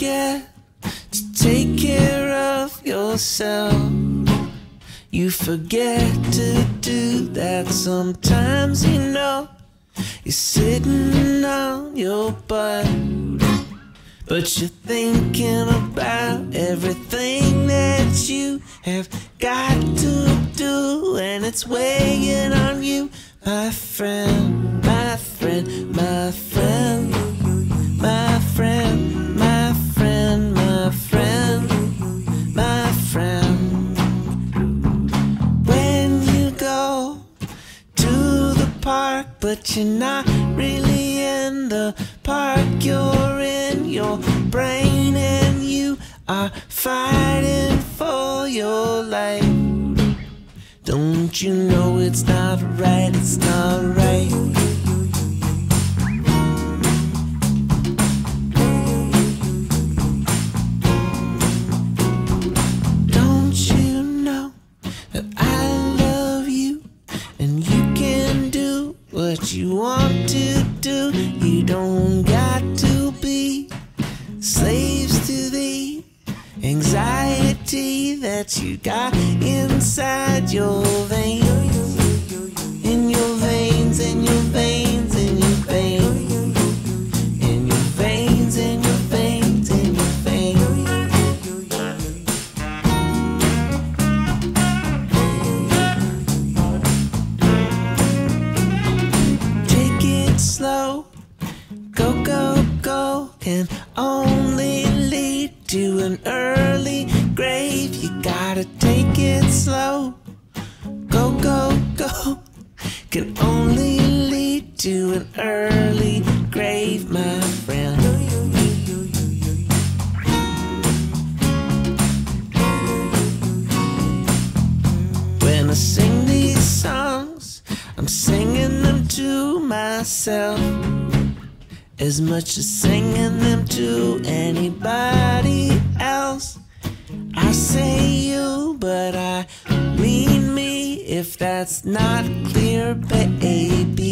forget to take care of yourself. You forget to do that sometimes, you know. You're sitting on your butt, but you're thinking about everything that you have got to do, and it's weighing on you, my friend, my friend, my friend, my friend, my friend, my friend, my friend. When you go to the park, but you're not really in the park, you're in your brain, and you are fighting for your life. Don't you know it's not right, it's not right. Don't you know that I love you, and you can do what you want to do. You don't got to be slaves to the anxiety that you got inside your veins, in your veins, in your veins, in your veins, in your veins, in your veins, in your veins. Take it slow, go, go, go, and only lead to an early grave. You gotta take it slow, go, go, go, can only lead to an early grave, my friend. When I sing these songs, I'm singing them to myself, as much as singing them to anybody else. I say you, but I mean me, if that's not clear, baby.